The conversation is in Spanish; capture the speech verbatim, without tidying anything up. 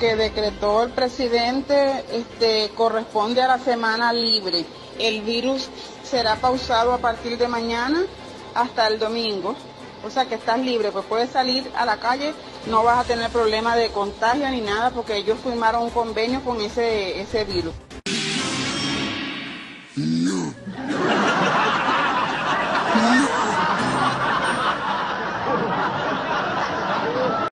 que decretó el presidente este, corresponde a la semana libre. El virus será pausado a partir de mañana hasta el domingo. O sea que estás libre, pues puedes salir a la calle, no vas a tener problema de contagio ni nada porque ellos firmaron un convenio con ese, ese virus. No.